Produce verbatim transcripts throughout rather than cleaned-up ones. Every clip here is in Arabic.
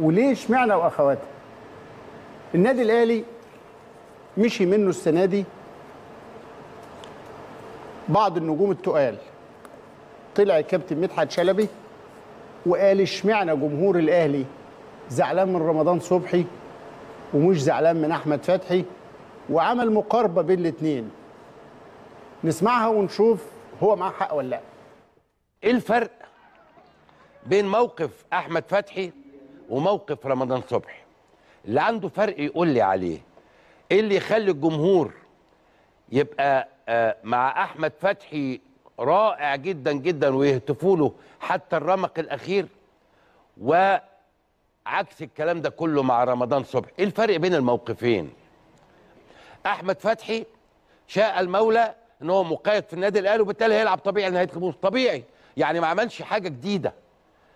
وليه اشمعنى واخواتها؟ النادي الاهلي مشي منه السنه دي بعض النجوم التقال. طلع الكابتن مدحت شلبي وقال اشمعنى جمهور الاهلي زعلان من رمضان صبحي ومش زعلان من احمد فتحي، وعمل مقاربه بين الاثنين. نسمعها ونشوف هو معاه حق ولا لا. ايه الفرق بين موقف احمد فتحي وموقف رمضان صبحي؟ اللي عنده فرق يقول لي عليه. ايه اللي يخلي الجمهور يبقى مع احمد فتحي رائع جدا جدا ويهتفوا له حتى الرمق الاخير، وعكس الكلام ده كله مع رمضان صبحي؟ ايه الفرق بين الموقفين؟ احمد فتحي شاء المولى ان هو مقيد في النادي الاهلي وبالتالي هيلعب طبيعي نهايه الموسم طبيعي، يعني ما عملش حاجه جديده،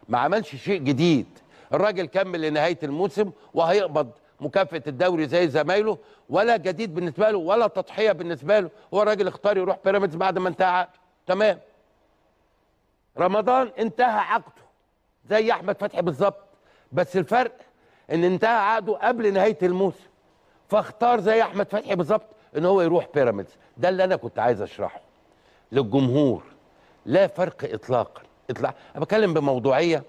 ما عملش شيء جديد. الراجل كمل لنهايه الموسم وهيقبض مكافاه الدوري زي زمايله، ولا جديد بالنسبه له ولا تضحيه بالنسبه له. هو الراجل اختار يروح بيراميدز بعد ما انتهى عقده، تمام. رمضان انتهى عقده زي احمد فتحي بالظبط، بس الفرق ان انتهى عقده قبل نهايه الموسم، فاختار زي احمد فتحي بالظبط ان هو يروح بيراميدز. ده اللي انا كنت عايز اشرحه للجمهور. لا فرق اطلاقا اطلاقا. انا بتكلم بموضوعيه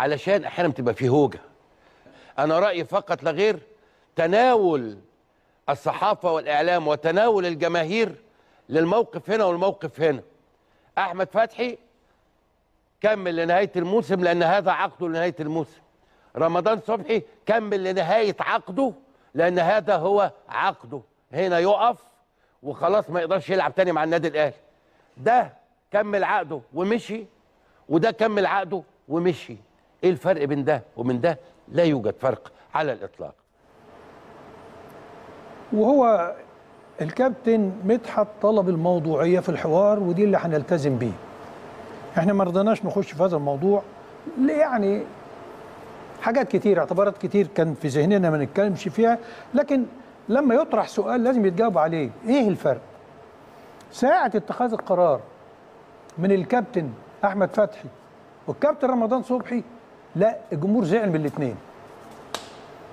علشان احيانا تبقى في هوجه. انا رايي فقط لا غير. تناول الصحافه والاعلام وتناول الجماهير للموقف هنا والموقف هنا. احمد فتحي كمل لنهايه الموسم لان هذا عقده لنهايه الموسم. رمضان صبحي كمل لنهايه عقده لان هذا هو عقده، هنا يقف وخلاص ما يقدرش يلعب تاني مع النادي الاهلي. ده كمل عقده ومشي وده كمل عقده ومشي. ايه الفرق بين ده ومن ده؟ لا يوجد فرق على الاطلاق. وهو الكابتن مدحت طلب الموضوعيه في الحوار ودي اللي هنلتزم بيه. احنا ما رضيناش نخش في هذا الموضوع، يعني حاجات كتير اعتبارات كتير كان في ذهننا ما نتكلمش فيها، لكن لما يطرح سؤال لازم يتجاوب عليه. ايه الفرق؟ ساعة اتخاذ القرار من الكابتن احمد فتحي والكابتن رمضان صبحي لا، الجمهور زعل من الاثنين.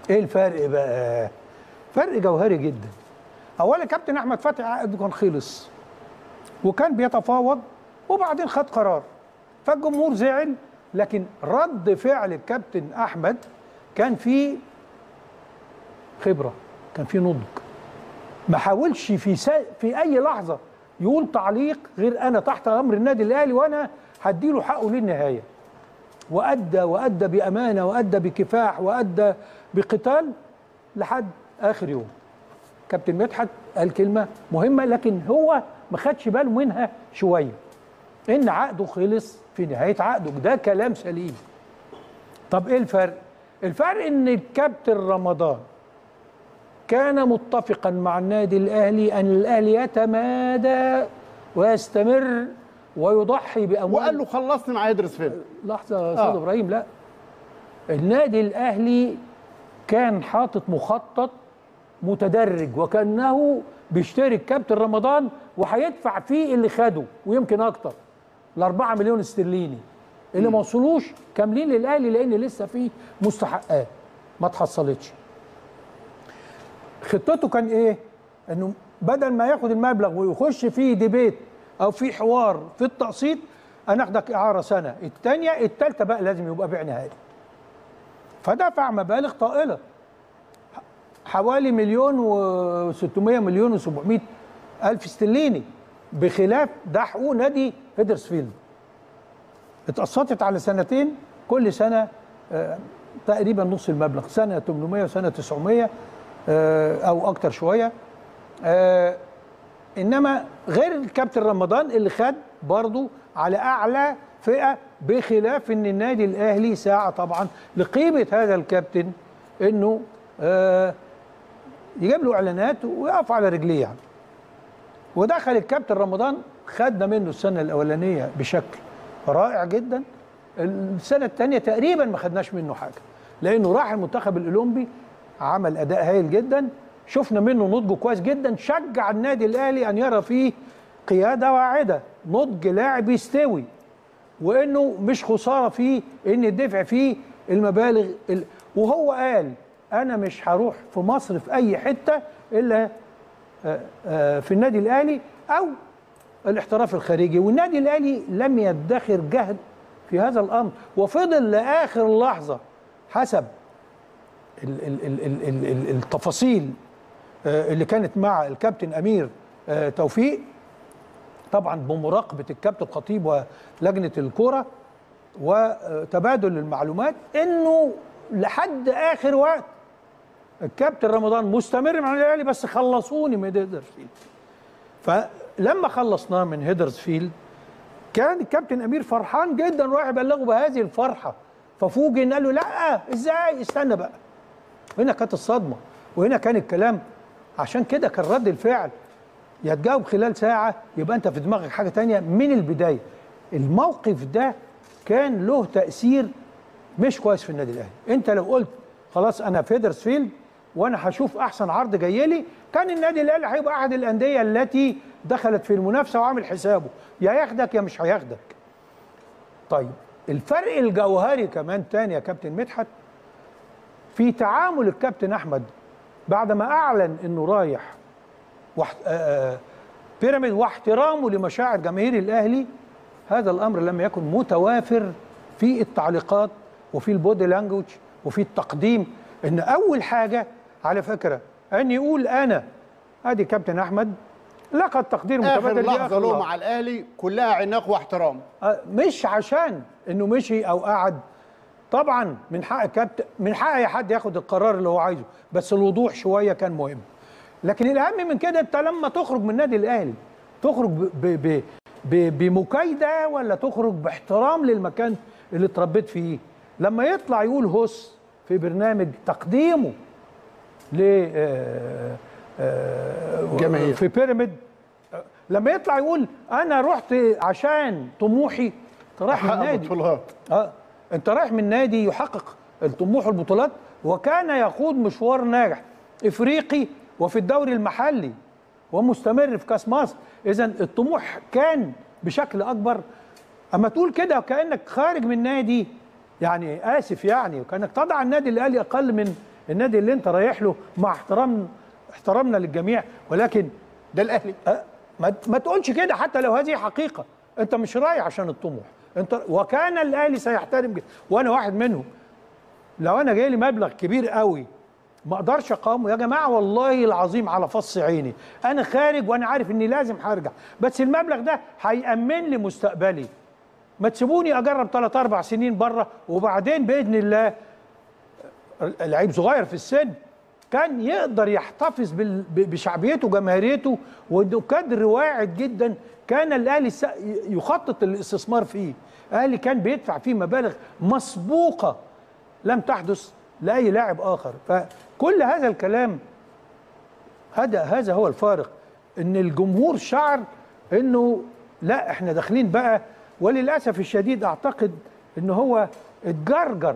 ايه الفرق بقى؟ فرق جوهري جدا. اولا كابتن احمد فتحي عقده كان خلص وكان بيتفاوض وبعدين خد قرار، فالجمهور زعل، لكن رد فعل الكابتن احمد كان فيه خبره، كان فيه نضج. ما حاولش في سا... في اي لحظه يقول تعليق غير انا تحت امر النادي الاهلي وانا هديله حقه للنهايه. وادى وادى بامانه وادى بكفاح وادى بقتال لحد اخر يوم. كابتن مدحت قال كلمه مهمه لكن هو ما خدش باله منها شويه، ان عقده خلص في نهايه عقده. ده كلام سليم. طب ايه الفرق؟ الفرق ان الكابتن رمضان كان متفقا مع النادي الاهلي ان الاهلي يتمادى ويستمر ويضحي باموال، وقال له خلصني مع هدرسفيلد. لحظه يا استاذ ابراهيم، لا، النادي الاهلي كان حاطط مخطط متدرج وكانه بيشترك كابتن رمضان وهيدفع فيه اللي خده ويمكن اكتر، الأربعة مليون استرليني اللي ما وصلوش كاملين للاهلي لان لسه في مستحقات ما اتحصلتش. خطته كان ايه؟ انه بدل ما ياخد المبلغ ويخش فيه ديبيت او في حوار في التقسيط، انا اخدك اعاره سنه، الثانيه الثالثه بقى لازم يبقى بيع نهائي. فدفع مبالغ طائله حوالي مليون وستمية مليون وسبعمية الف استرليني، بخلاف ده حقوق نادي هدرسفيلد اتقسطت على سنتين، كل سنه تقريبا نص المبلغ، سنه تمنمية وسنه تسعمية او اكتر شويه. انما غير الكابتن رمضان اللي خد برضو على اعلى فئه، بخلاف ان النادي الاهلي ساعه طبعا لقيمه هذا الكابتن انه يجيب له اعلانات ويقف على رجليه يعني. ودخل الكابتن رمضان خدنا منه السنه الاولانيه بشكل رائع جدا، السنه الثانيه تقريبا ما خدناش منه حاجه لانه راح المنتخب الاولمبي عمل اداء هايل جدا، شفنا منه نضجه كويس جدا، شجع النادي الاهلي ان يرى فيه قياده واعده، نضج لاعب يستوي، وانه مش خساره فيه ان الدفع فيه المبالغ ال... وهو قال انا مش هروح في مصر في اي حته الا في النادي الاهلي او الاحتراف الخارجي، والنادي الاهلي لم يدخر جهد في هذا الامر، وفضل لاخر لحظه حسب ال ال ال ال ال التفاصيل اللي كانت مع الكابتن امير توفيق، طبعا بمراقبه الكابتن الخطيب ولجنه الكوره وتبادل المعلومات، انه لحد اخر وقت الكابتن رمضان مستمر مع الاهلي بس خلصوني من هدرسفيلد. فلما خلصناه من هدرسفيلد كان الكابتن امير فرحان جدا وراح يبلغه بهذه الفرحه، ففوجئ ان قال له لا ازاي استنى بقى. هنا كانت الصدمه وهنا كان الكلام، عشان كده كان رد الفعل يا تجاوب خلال ساعه يبقى انت في دماغك حاجه ثانيه من البدايه. الموقف ده كان له تاثير مش كويس في النادي الاهلي، انت لو قلت خلاص انا في هدرسفيلد وانا هشوف احسن عرض جاي لي، كان النادي الاهلي هيبقى احد الانديه التي دخلت في المنافسه وعامل حسابه يا ياخدك يا مش هياخدك. طيب الفرق الجوهري كمان تاني يا كابتن مدحت في تعامل الكابتن احمد بعد ما اعلن انه رايح وحت... آآ آآ بيراميد واحترامه لمشاعر جماهير الاهلي، هذا الامر لم يكن متوافر في التعليقات وفي البودي لانجوج وفي التقديم. ان اول حاجه على فكره ان يقول انا ادي كابتن احمد لقد تقدير متبادل ليه، اخر لحظه له مع الاهلي كلها عناق واحترام، مش عشان انه مشي او قعد، طبعا من حق كابتن من حق اي حد ياخد القرار اللي هو عايزه، بس الوضوح شويه كان مهم. لكن الاهم من كده انت لما تخرج من النادي الاهلي تخرج ب... ب... ب... بمكايده ولا تخرج باحترام للمكان اللي اتربيت فيه. لما يطلع يقول هوس في برنامج تقديمه ل جماهير في بيراميد، لما يطلع يقول انا رحت عشان طموحي، رايح من نادي بطولات. اه انت رايح من نادي يحقق الطموح والبطولات وكان يخوض مشوار ناجح افريقي وفي الدوري المحلي ومستمر في كاس مصر، اذا الطموح كان بشكل اكبر. اما تقول كده كانك خارج من نادي، يعني اسف يعني، وكانك تضع النادي الاهلي اقل من النادي اللي انت رايح له، مع احترام احترامنا للجميع، ولكن ده الاهلي. أه ما, ما تقولش كده حتى لو هذه حقيقه، انت مش رايح عشان الطموح، انت وكان الاهلي سيحترم جدا وانا واحد منهم. لو انا جاي لي مبلغ كبير قوي ما اقدرش اقاومه يا جماعه والله العظيم على فص عيني، انا خارج وانا عارف اني لازم هرجع، بس المبلغ ده هيامن لي مستقبلي، ما تسيبوني اجرب ثلاث اربع سنين بره وبعدين باذن الله. لعيب صغير في السن كان يقدر يحتفظ بشعبيته وجماهيريته، وانه كادر واعد جدا كان الاهلي يخطط للاستثمار فيه، الاهلي كان بيدفع فيه مبالغ مسبوقه لم تحدث لاي لاعب اخر. فكل هذا الكلام هذا هذا هو الفارق، ان الجمهور شعر انه لا احنا داخلين بقى، وللاسف الشديد اعتقد ان هو اتجرجر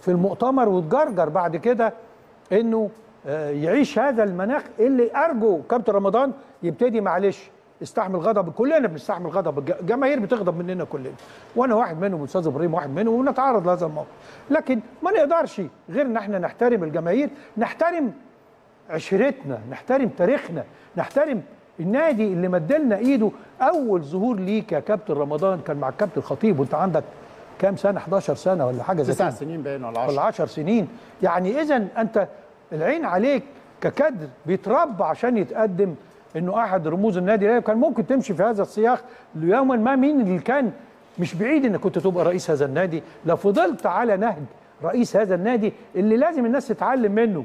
في المؤتمر واتجرجر بعد كده انه يعيش هذا المناخ اللي ارجو كابتن رمضان يبتدي معلش استحمل غضب، كلنا بنستحمل غضب، الجماهير بتغضب مننا كلنا وانا واحد منهم والاستاذ ابراهيم واحد منهم، ونتعرض لهذا الموقف، لكن ما نقدرش غير ان احنا نحترم الجماهير، نحترم عشرتنا، نحترم تاريخنا، نحترم النادي اللي مدلنا ايده. اول ظهور ليك يا كابتن رمضان كان مع الكابتن الخطيب وانت عندك كام سنه؟ احداشر سنه ولا حاجه زي كده، تسع سنين باين ولا عشر، ولا عشر سنين، يعني اذا انت العين عليك ككادر بيتربى عشان يتقدم انه احد رموز النادي الاهلي، وكان ممكن تمشي في هذا السياق ليوما ما. مين اللي كان؟ مش بعيد انك كنت تبقى رئيس هذا النادي لو فضلت على نهج رئيس هذا النادي اللي لازم الناس تتعلم منه،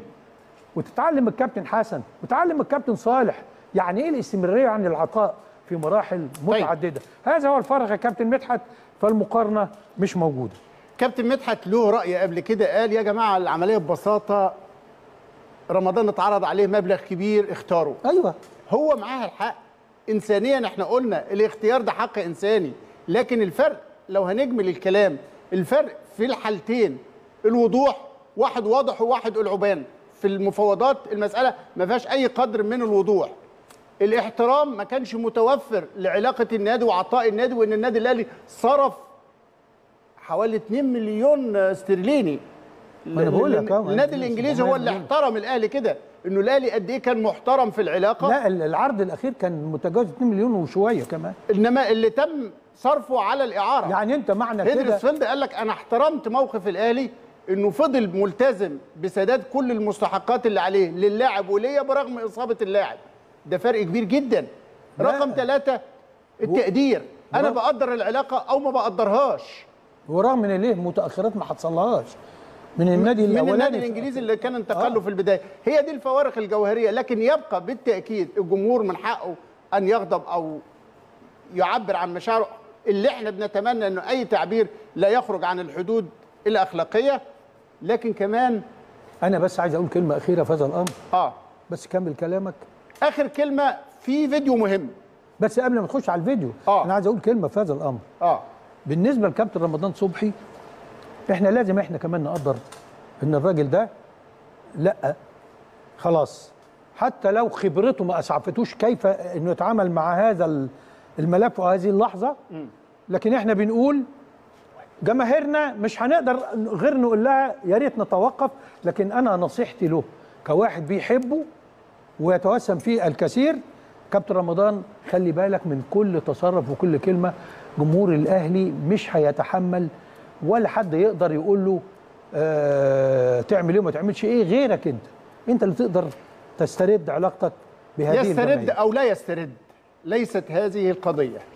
وتتعلم الكابتن حسن وتتعلم الكابتن صالح يعني ايه الاستمراريه عن العطاء في مراحل متعدده. طيب. هذا هو الفرق يا كابتن مدحت، فالمقارنه مش موجوده. كابتن مدحت له راي قبل كده قال يا جماعه العمليه ببساطه، رمضان اتعرض عليه مبلغ كبير اختاره. ايوه هو معاها الحق انسانيا، احنا قلنا الاختيار ده حق انساني، لكن الفرق لو هنجمل الكلام الفرق في الحالتين الوضوح، واحد واضح وواحد العبان. في المفاوضات المساله ما فيهاش اي قدر من الوضوح، الاحترام ما كانش متوفر لعلاقه النادي وعطاء النادي، وان النادي الاهلي صرف حوالي اتنين مليون استرليني. انا بقول لك النادي الانجليزي هو اللي احترم الاهلي كده، انه الاهلي قد ايه كان محترم في العلاقه. لا العرض الاخير كان متجاوز اتنين مليون وشويه كمان، انما اللي تم صرفه على الاعاره. يعني انت معنى كده هدرسفيلد قال لك انا احترمت موقف الاهلي انه فضل ملتزم بسداد كل المستحقات اللي عليه للاعب وليا برغم اصابه اللاعب، ده فرق كبير جدا. رقم ثلاثة التقدير، و... انا بقدر العلاقه او ما بقدرهاش، ورغم ان ليه متاخرات ما حتصلهاش من النادي الاولاني، من النادي الانجليزي اللي كان انتقله آه. في البدايه. هي دي الفوارق الجوهريه، لكن يبقى بالتاكيد الجمهور من حقه ان يغضب او يعبر عن مشاعره، اللي احنا بنتمنى انه اي تعبير لا يخرج عن الحدود الاخلاقيه. لكن كمان انا بس عايز اقول كلمه اخيره في هذا الامر. اه بس كمل كلامك. اخر كلمه في فيديو مهم، بس قبل ما نخش على الفيديو آه. انا عايز اقول كلمه في هذا الامر. اه بالنسبه لكابتن رمضان صبحي، احنا لازم احنا كمان نقدر ان الراجل ده لا خلاص، حتى لو خبرته ما اسعفتوش كيف انه يتعامل مع هذا الملف وهذه اللحظه، لكن احنا بنقول جماهيرنا مش هنقدر غير نقول لها يا ريت نتوقف. لكن انا نصيحتي له كواحد بيحبه ويتوسم فيه الكثير، كابتن رمضان خلي بالك من كل تصرف وكل كلمه. جمهور الاهلي مش هيتحمل ولا حد يقدر يقول له آه تعمل ايه وما تعملش ايه غيرك انت، انت اللي تقدر تسترد علاقتك بهذه الجماهير. يسترد او لا يسترد ليست هذه القضيه.